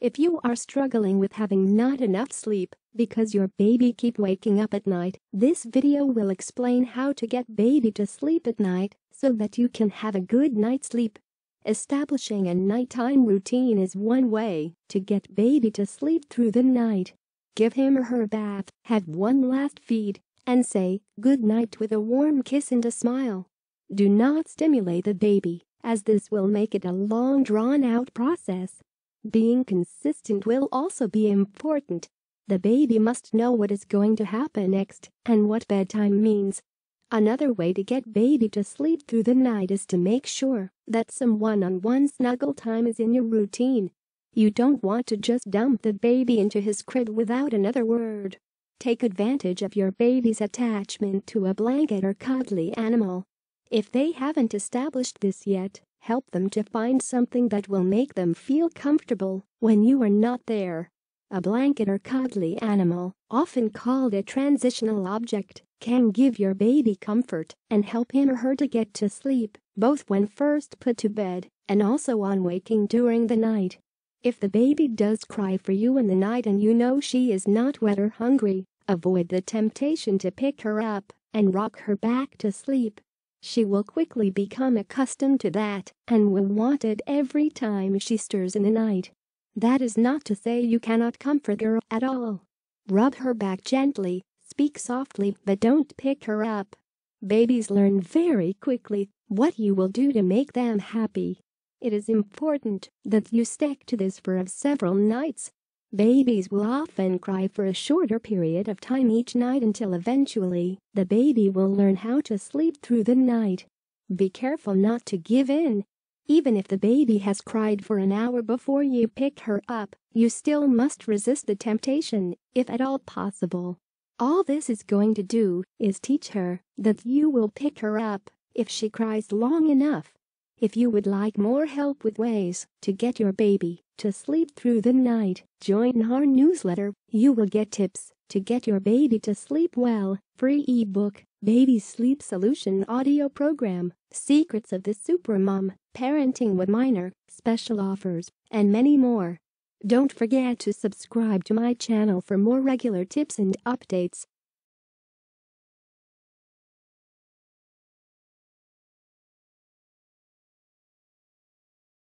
If you are struggling with having not enough sleep because your baby keep waking up at night, this video will explain how to get baby to sleep at night so that you can have a good night's sleep. Establishing a nighttime routine is one way to get baby to sleep through the night. Give him or her a bath, have one last feed, and say good night with a warm kiss and a smile. Do not stimulate the baby, as this will make it a long drawn-out process. Being consistent will also be important. The baby must know what is going to happen next and what bedtime means. Another way to get baby to sleep through the night is to make sure that some one-on-one snuggle time is in your routine. You don't want to just dump the baby into his crib without another word. Take advantage of your baby's attachment to a blanket or cuddly animal. If they haven't established this yet, help them to find something that will make them feel comfortable when you are not there. A blanket or cuddly animal, often called a transitional object, can give your baby comfort and help him or her to get to sleep, both when first put to bed and also on waking during the night. If the baby does cry for you in the night and you know she is not wet or hungry, avoid the temptation to pick her up and rock her back to sleep. She will quickly become accustomed to that and will want it every time she stirs in the night. That is not to say you cannot comfort her at all. Rub her back gently, speak softly, but don't pick her up. Babies learn very quickly what you will do to make them happy. It is important that you stick to this for several nights. Babies will often cry for a shorter period of time each night until eventually the baby will learn how to sleep through the night. Be careful not to give in. Even if the baby has cried for an hour before you pick her up, you still must resist the temptation, if at all possible. All this is going to do is teach her that you will pick her up if she cries long enough. If you would like more help with ways to get your baby to sleep through the night, join our newsletter. You will get tips to get your baby to sleep well, free ebook, Baby Sleep Solution audio program, Secrets of the Supermom, Parenting with Minor, special offers, and many more. Don't forget to subscribe to my channel for more regular tips and updates.